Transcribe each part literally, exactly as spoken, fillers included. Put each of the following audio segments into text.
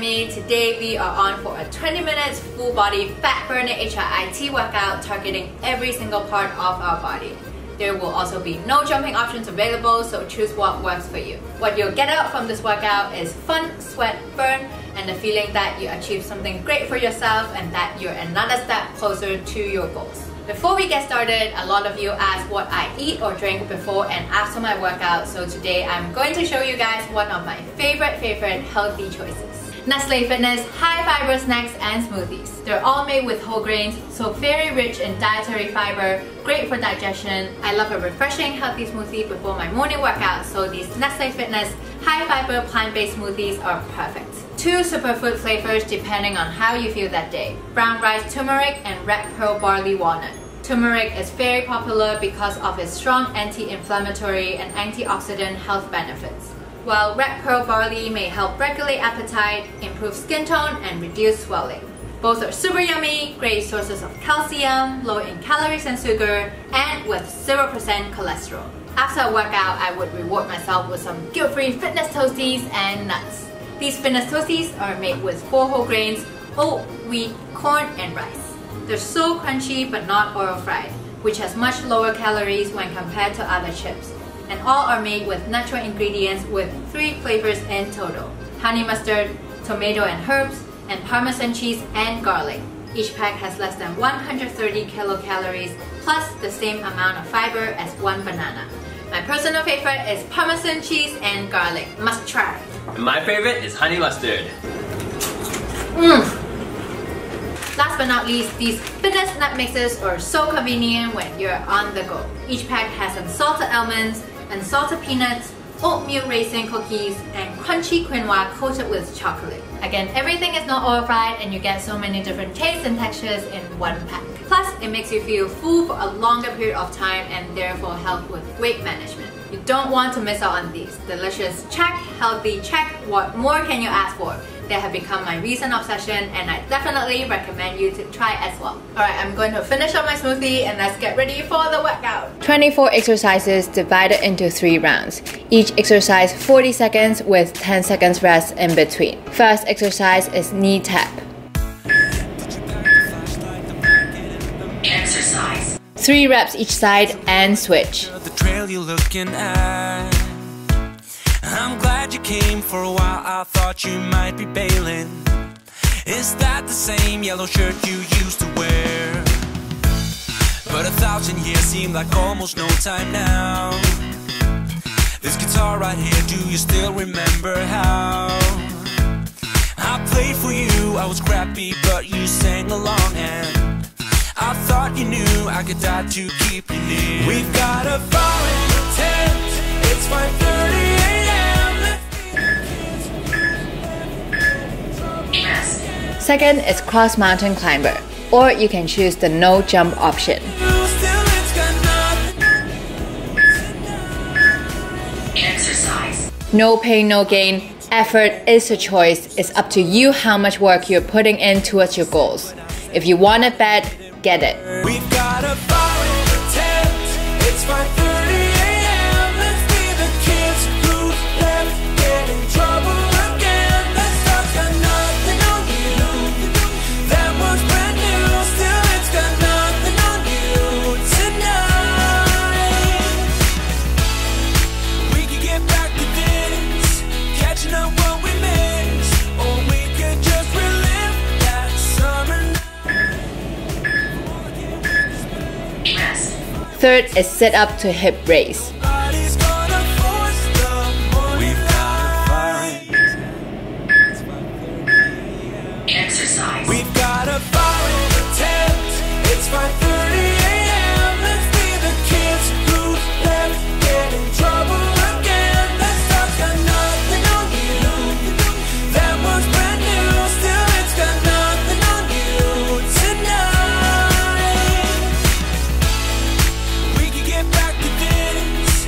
Emi. Today we are on for a twenty minutes full body fat burning H I I T workout targeting every single part of our body. There will also be no jumping options available, so choose what works for you. What you'll get out from this workout is fun, sweat, burn, and the feeling that you achieved something great for yourself and that you're another step closer to your goals. Before we get started, a lot of you ask what I eat or drink before and after my workout, so today I'm going to show you guys one of my favorite, favorite healthy choices. Nestlé Fitness high-fiber snacks and smoothies. They're all made with whole grains, so very rich in dietary fiber, great for digestion. I love a refreshing, healthy smoothie before my morning workout, so these Nestlé Fitness high-fiber plant-based smoothies are perfect. Two superfood flavors depending on how you feel that day. Brown rice turmeric and red pearl barley walnut. Turmeric is very popular because of its strong anti-inflammatory and antioxidant health benefits, while red pearl barley may help regulate appetite, improve skin tone, and reduce swelling. Both are super yummy, great sources of calcium, low in calories and sugar, and with zero percent cholesterol. After a workout, I would reward myself with some guilt-free fitness toasties and nuts. These fitness toasties are made with four whole grains, oat, wheat, corn, and rice. They're so crunchy but not oil-fried, which has much lower calories when compared to other chips. And all are made with natural ingredients with three flavors in total: honey mustard, tomato and herbs, and parmesan cheese and garlic. Each pack has less than one hundred thirty kilocalories, plus the same amount of fiber as one banana. My personal favorite is parmesan cheese and garlic. Must try. My favorite is honey mustard. Mm. Last but not least, these fitness nut mixes are so convenient when you're on the go. Each pack has unsalted almonds, unsalted peanuts, oatmeal raisin cookies, and crunchy quinoa coated with chocolate. Again, everything is not oil fried and you get so many different tastes and textures in one pack. Plus, it makes you feel full for a longer period of time and therefore help with weight management. You don't want to miss out on these. Delicious, check. Healthy, check. What more can you ask for? They have become my recent obsession and I definitely recommend you to try as well. Alright, I'm going to finish up my smoothie and let's get ready for the workout. twenty-four exercises divided into three rounds. Each exercise forty seconds with ten seconds rest in between. First exercise is knee tap. Exercise. Three reps each side and switch. The trail you're looking at. I'm glad you came for a while, I thought you might be bailing. Is that the same yellow shirt you used to wear? But a thousand years seem like almost no time now. This guitar right here, do you still remember how? I played for you, I was crappy, but you sang along and I thought you knew I could die to keep you near. We've got a falling tent, it's five thirty a m Second is cross mountain climber, or you can choose the no jump option. Exercise. No pain, no gain. Effort is a choice. It's up to you how much work you're putting in towards your goals. If you want it bad, get it. We've got a borrowed attempt. It's five thirty a m Let's be the kids who left get in trouble again. Let's talk another. Third is sit up to hip raise. Exercise. We've got a borrowed attempt. It's five thirty a m Let's be the kids who left get in trouble again. Let's talk about nothing on you. That was brand new. Still, it's got nothing on you tonight. We can get back to this.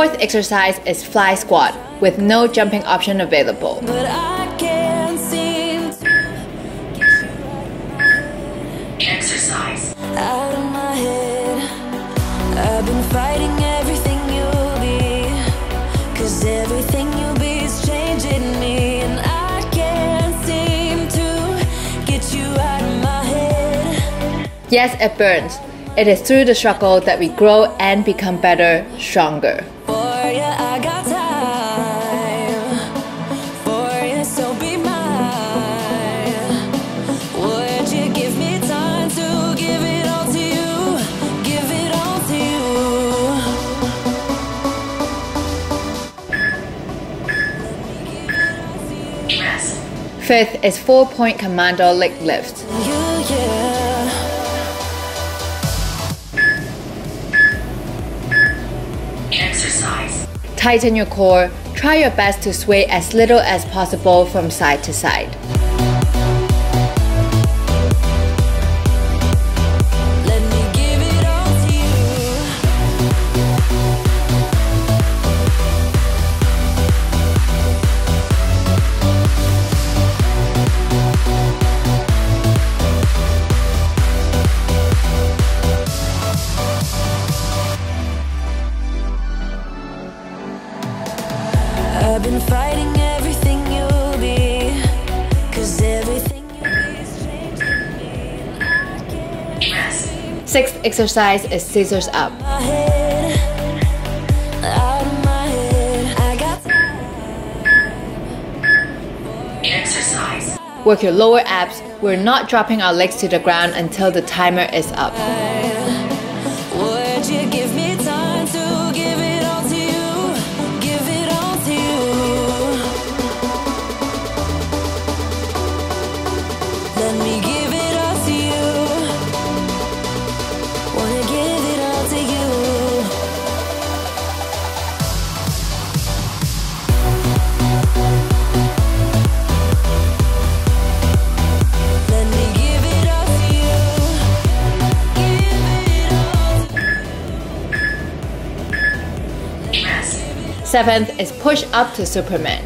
fourth exercise is fly squat with no jumping option available. Exercise. Out of my head. I've been fighting everything you'll be, 'cause everything you'll be is changing me, and I can't seem to get you out of my head. Yes, it burns. It is through the struggle that we grow and become better, stronger. For ya, I got time. For ya, so be mine. Would you give me time to give it all to you? Give it all to you. Rest. Fifth is four-point commando leg lift. You, yeah. Tighten your core, try your best to sway as little as possible from side to side. Let me give it all to you. I've been fighting everything you'll be, 'cause everything you'll be is changing me, and I can't seem to. Sixth exercise is scissors up. Exercise. Work your lower abs. We're not dropping our legs to the ground until the timer is up. Would you give me time to give it all to you? Seventh is push up to Superman.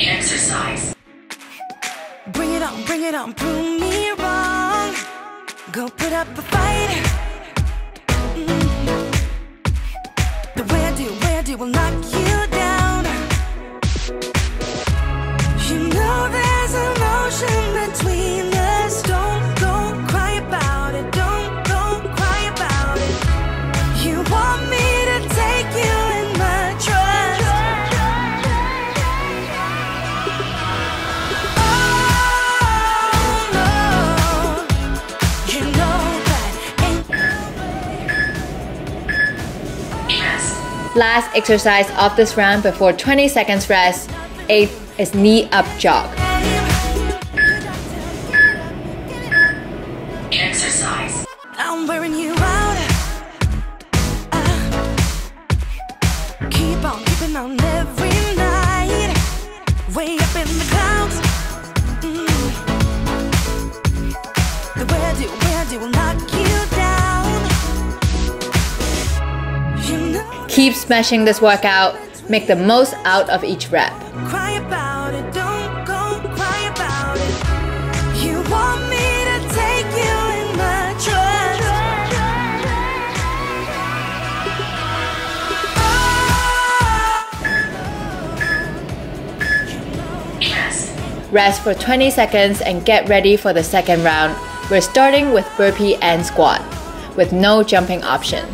Exercise. Bring it on, bring it on, prove me wrong. Go put up a fight. The way I do, way I do will knock you down. You know there's emotion between us. Don't Last exercise of this round before twenty seconds rest, eighth is knee up jog. Exercise. I'm wearing you out. Uh, keep on keeping on every night. Way up in the clouds. Mm. The way I do, way I do will knock you down. Keep smashing this workout. Make the most out of each rep. Cry about it, don't go cry about it. You want me to take you in my trust. Oh. Rest for twenty seconds and get ready for the second round. We're starting with burpee and squat with no jumping option.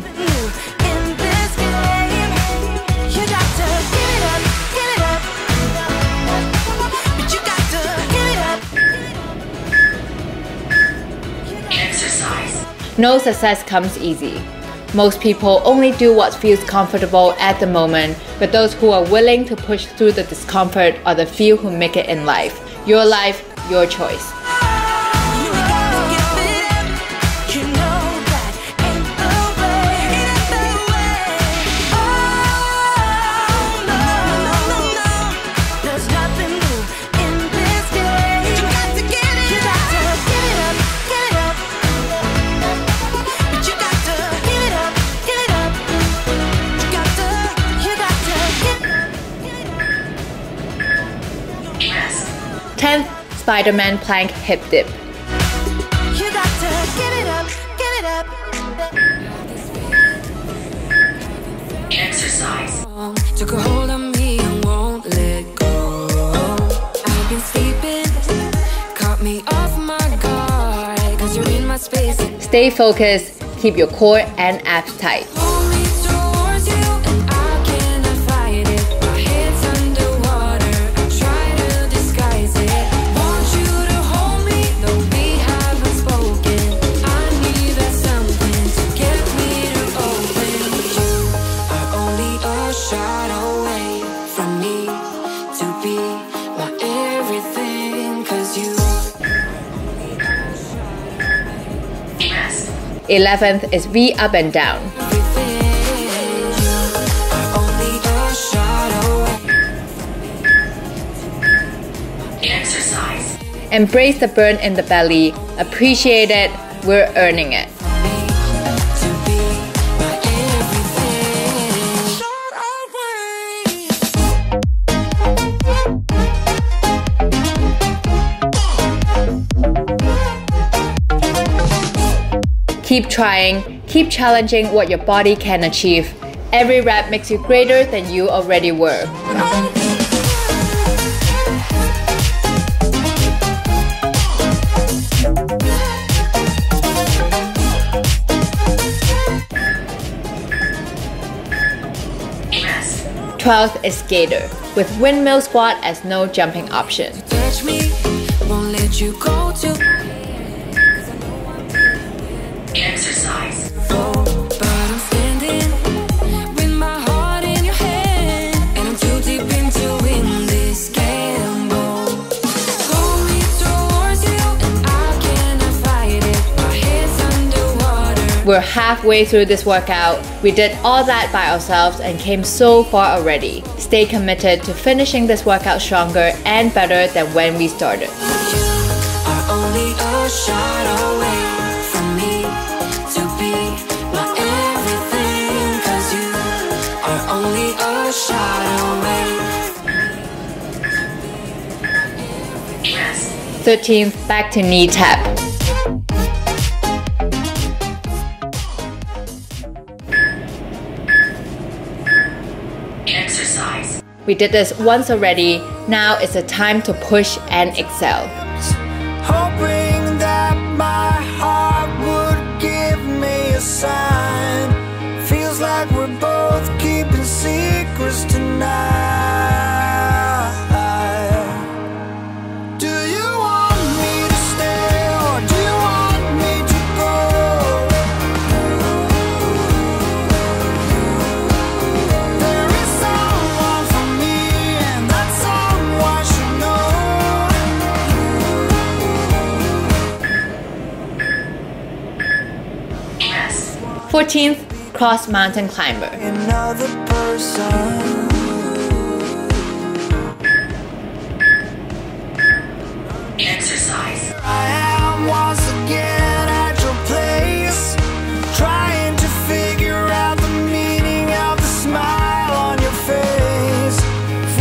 No success comes easy. Most people only do what feels comfortable at the moment, but those who are willing to push through the discomfort are the few who make it in life. Your life, your choice. Spider-Man plank hip dip. You got to give it up, give it up. Exercise. Took a hold on me and won't let go. I've been sleeping, caught me off my guard, 'cause you're in my space. Stay focused, keep your core and abs tight. eleventh is V up and down. Exercise. Embrace the burn in the belly. Appreciate it. We're earning it. Keep trying, keep challenging what your body can achieve. Every rep makes you greater than you already were. twelfth is Gator, with windmill squat as no jumping option. Exercise. We're halfway through this workout. We did all that by ourselves and came so far already. Stay committed to finishing this workout stronger and better than when we started. You are only a shot away. thirteenth, back to knee tap. Exercise. We did this once already. Now it's the time to push and excel. Hoping that my heart would give me a sign. Feels like we're both keeping secrets tonight. fourteenth, cross mountain climber. Exercise. I am once again at your place, trying to figure out the meaning of the smile on your face.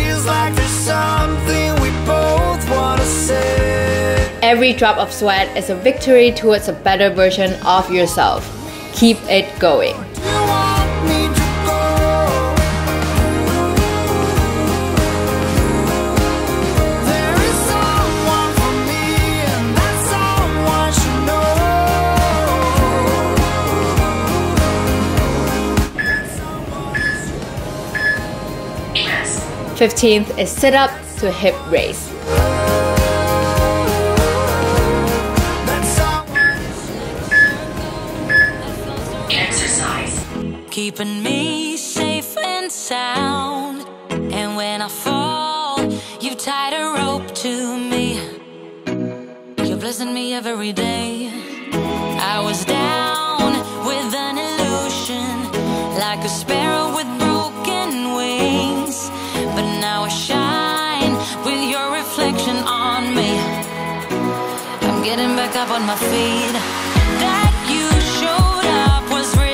Feels like there's something we both want to say. Every drop of sweat is a victory towards a better version of yourself. Keep it going. fifteenth is sit up to hip raise. Keeping me safe and sound, and when I fall, you tied a rope to me. You're blessing me every day. I was down with an illusion, like a sparrow with broken wings, but now I shine with your reflection on me. I'm getting back up on my feet. That you showed up was real.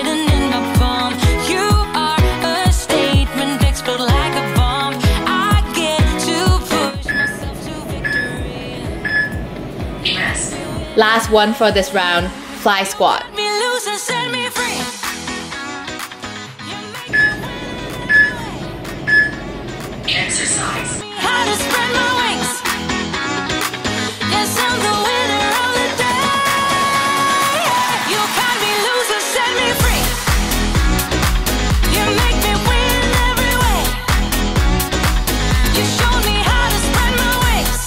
Last one for this round, fly squat. Exercise. How to spread my wings. Yes, I'm the winner of the day. You got me loser, set me free. You make me win every way. You showed me how to spread my wings.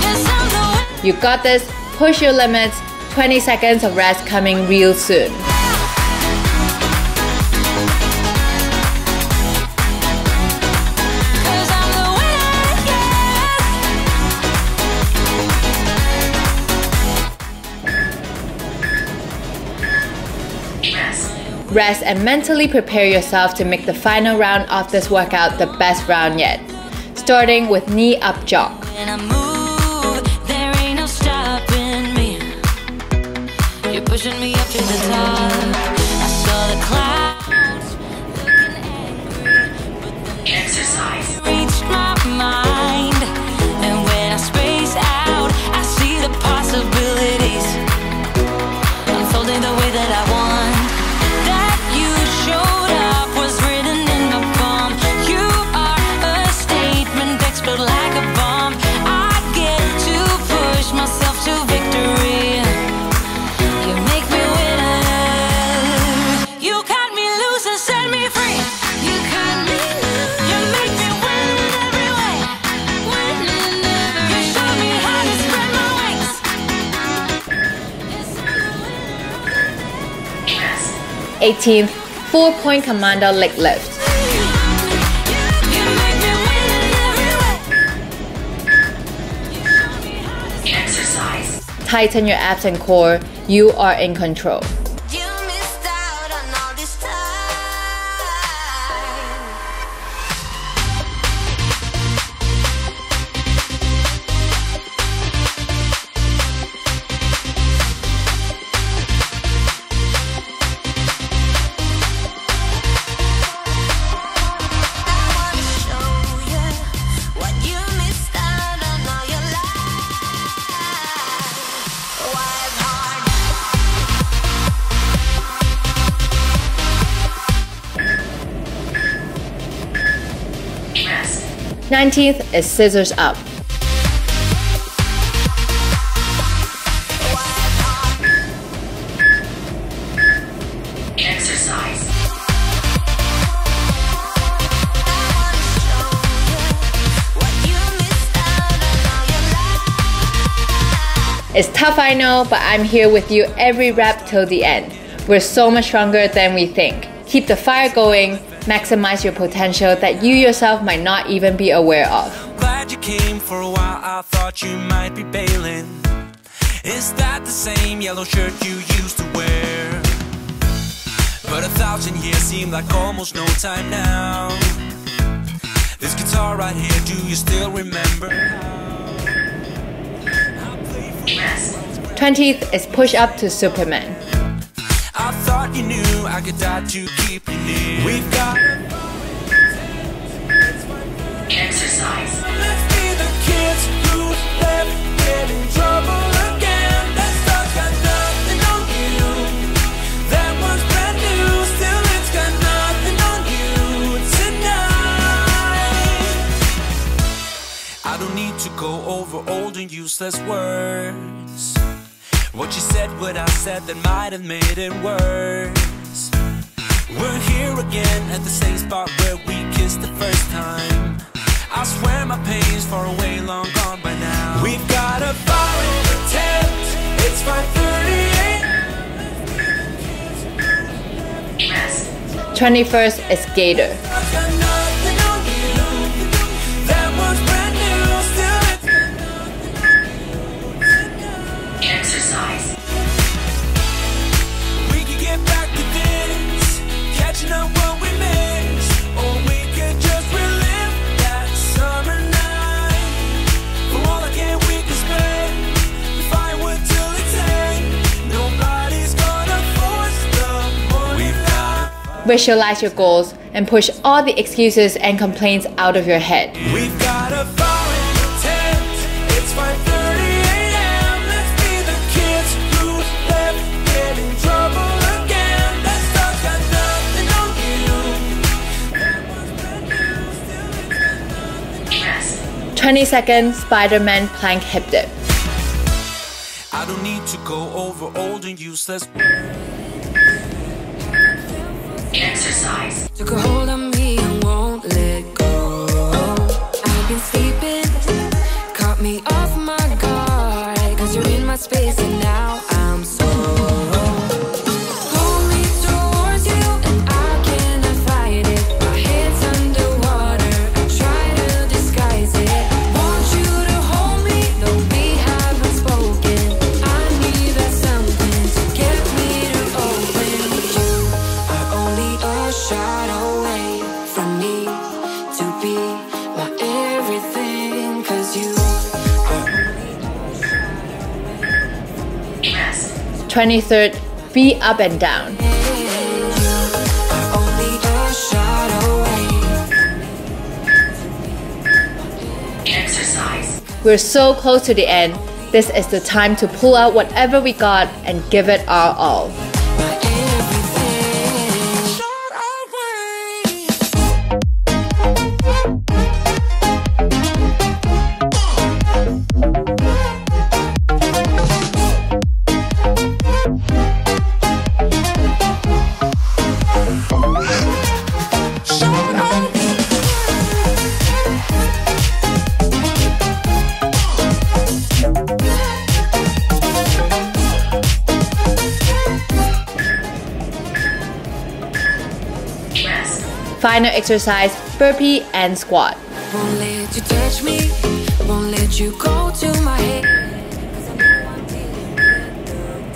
Yes, I'm the winner. You got this. Push your limits. twenty seconds of rest coming real soon. Rest and mentally prepare yourself to make the final round of this workout the best round yet. Starting with knee up jog. When I move, there ain't no stopping me. You're pushing me up to the top. I saw the clouds looking angry, but the exercise reached my mind. And when I space out, I see the possibilities unfolding the way that I want. eighteenth, four-point commando leg lift. Exercise. Tighten your abs and core. You are in control. You missed out on all this time. nineteenth is scissors up. Exercise. It's tough, I know, but I'm here with you every rep till the end. We're so much stronger than we think. Keep the fire going. Maximize your potential that you yourself might not even be aware of. Glad you came for a while, I thought you might be bailing. Is that the same yellow shirt you used to wear? But a thousand years seem like almost no time now. This guitar right here, do you still remember? twentieth is push up to Superman. I thought you knew I could die to keep you near. We've got exercise. Let's be the kids who left get in trouble again. That stuff got nothing on you. That one's brand new. Still it's got nothing on you tonight. I don't need to go over old and useless words. What you said, what I said, that might have made it worse. We're here again at the same spot where we kissed the first time. I swear my pain's far away, long gone by now. We've got a fire and pretend. It's five thirty-eight. twenty-first is gator. Visualize your goals and push all the excuses and complaints out of your head. We've got a fire in the tent. It's five thirty a m twenty second Spider-Man plank hip dip. I don't need to go over old and useless exercise. Took a hold on me and won't let go. I've been sleeping, caught me off my guard, 'cause you're in my space and now I'm so holy towards you and I cannot fight it. My head's underwater, I try to disguise it. Want you to hold me, though we haven't spoken. I need that something to get me to open. You are only a shot away from me to be my everything, 'cause you twenty third be up and down. Exercise. We're so close to the end. This is the time to pull out whatever we got and give it our all. Final exercise, burpee and squat. Won't let you touch me, won't let you go to my head.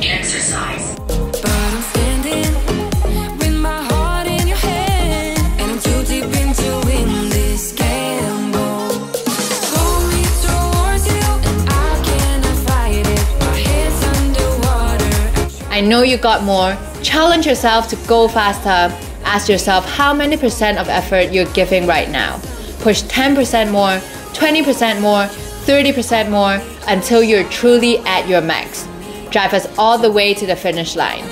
Exercise. But I'm standing with my heart in your hand, and I'm too deep into in this gamble. Hold me towards you and I cannot fight it. My head's underwater. I know you got more. Challenge yourself to go faster. Ask yourself how many percent of effort you're giving right now. Push ten percent more, twenty percent more, thirty percent more until you're truly at your max. Drive us all the way to the finish line.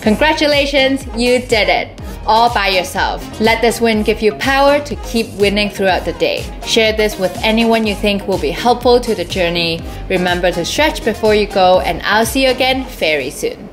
Congratulations, you did it! All by yourself. Let this win give you power to keep winning throughout the day. Share this with anyone you think will be helpful to the journey. Remember to stretch before you go, and I'll see you again very soon.